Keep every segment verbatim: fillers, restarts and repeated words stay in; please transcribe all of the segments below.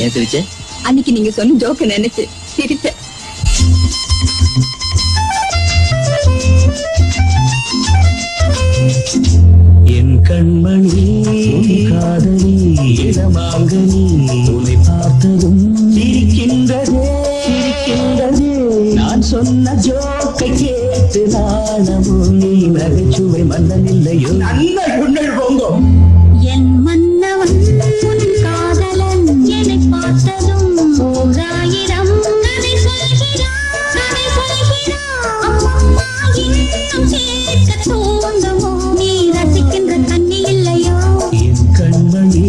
ஏன் சிரிச்சே? அன்னைக்கு நீங்க சொன்ன ஜோக்க நினைச்சு சிரிச்சேன். என் கண்மணி காதலி இடமாங்கனி உன்னை பார்த்ததும் சிரிக்கின்றதே சிரிக்கின்றதே நான் சொன்ன ஜோக்கை கேட்டு நானமோ நீ நகைச்சுவை மன்னனில்லையோ நல்ல உன்னை போங்கோ என் மன்னவன் உன் காதலன் என்னை பார்த்ததும் ஓராயிரம் கதை சொல்கிறான் கதை சொல்கிறான் அம்மா இன்னும் கேட்க தூங்குமோ நீ ரசிக்கின்ற தண்ணி இல்லையோ என் கண்மணி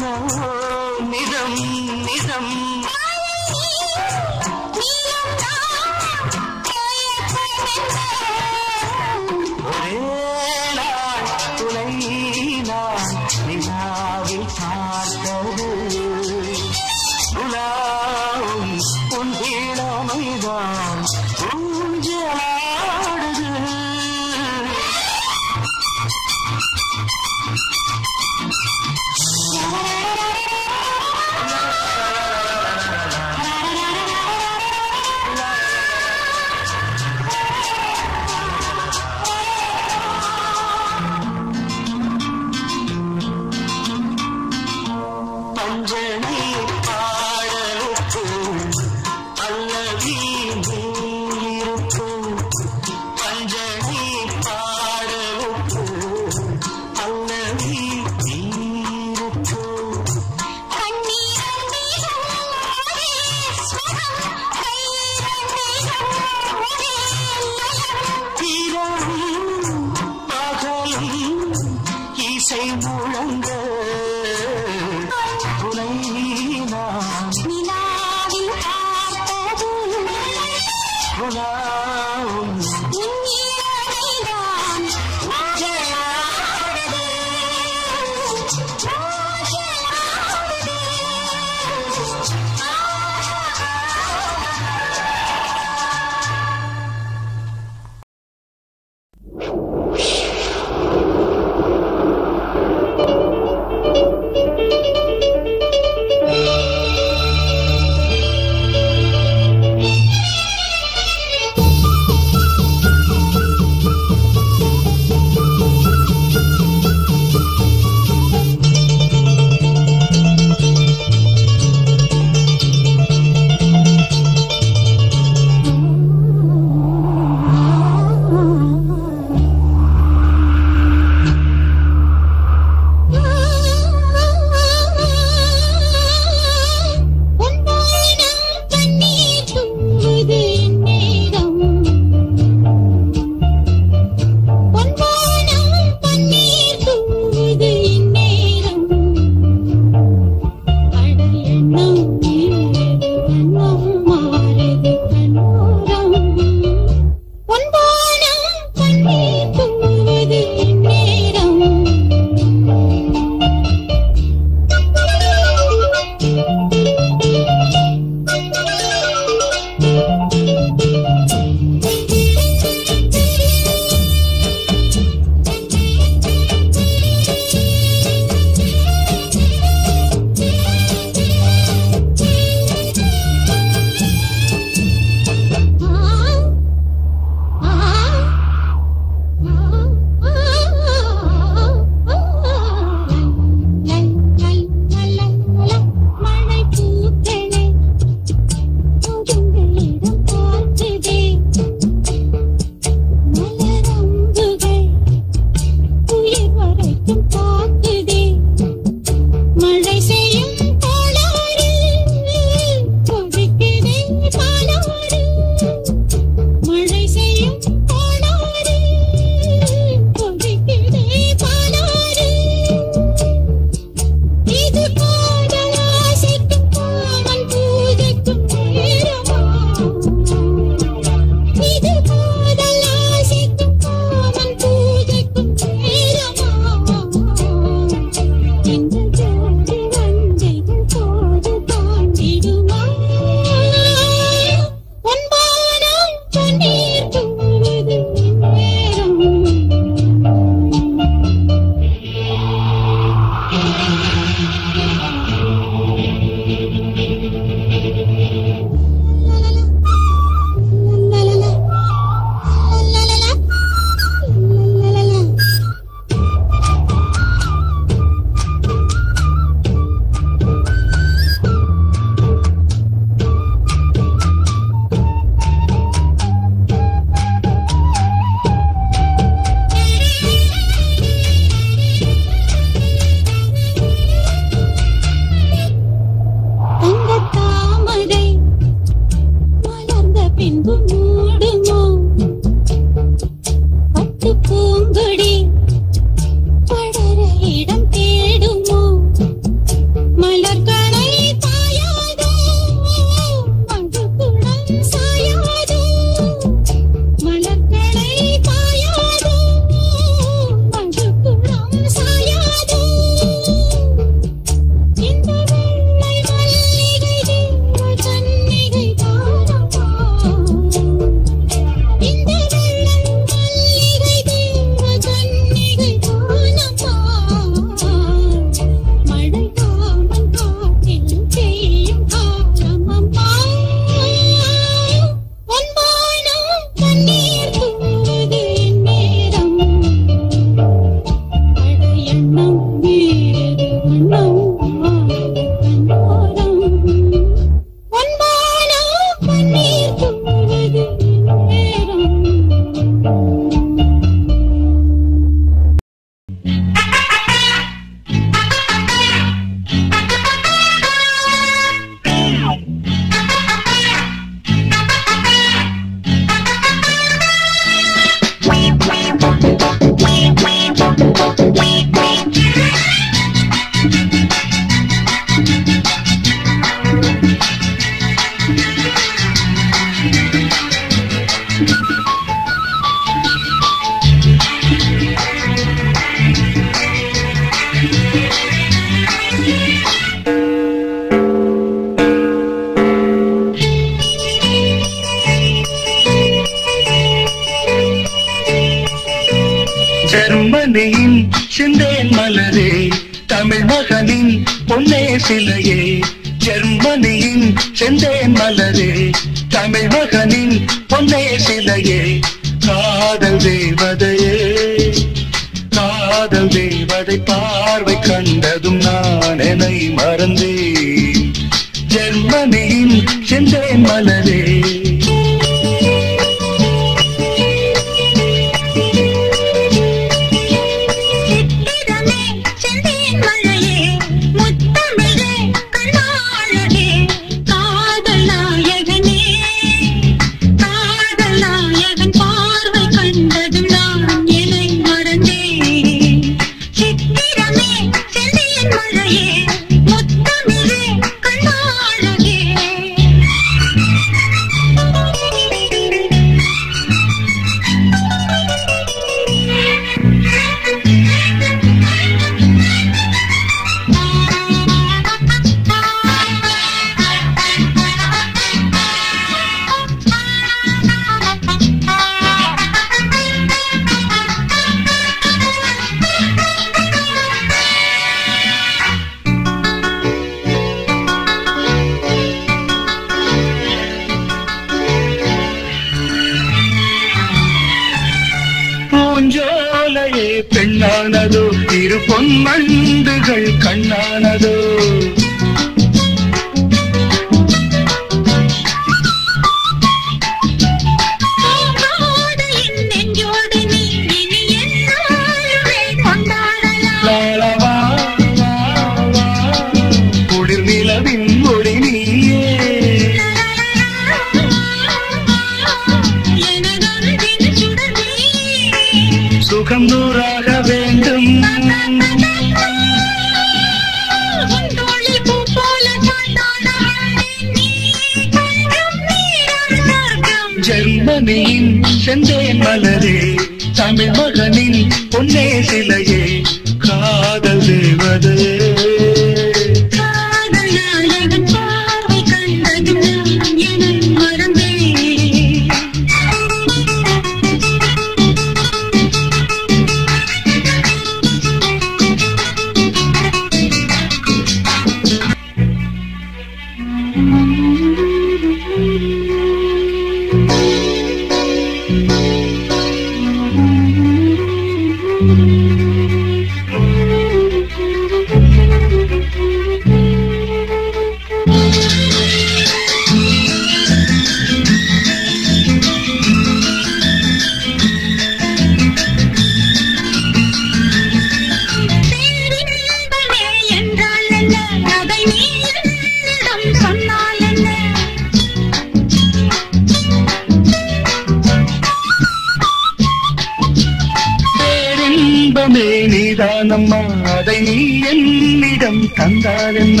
நிதானம்மா, அதை நீ என்னிடம் தந்தால் என்ன?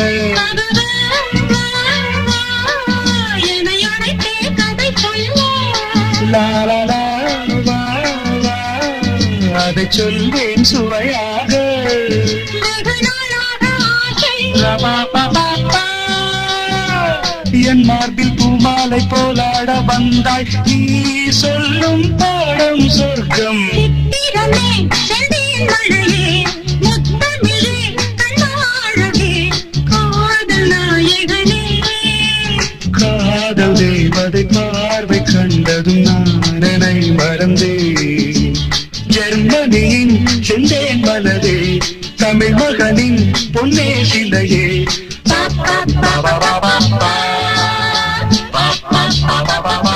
என்னை அழைத்தே கதை சொல்ல லாலா அதை சொல்வேன் சுவையாக. என் மார்பில் பூமாலை போலாட வந்தாய், நீ சொல்லும் பாடம் சொர்க்கம். காதல் தேவதை பார்வை கண்டதும் நானனை மறந்தே, ஜெர்மனியின் செந்தேன் மலரே, தமிழ் மகனின் பொன்னே சிலையே. பாப்பா பாப்பா பாப்பா பாப்பா பாப்பா பாப்பா.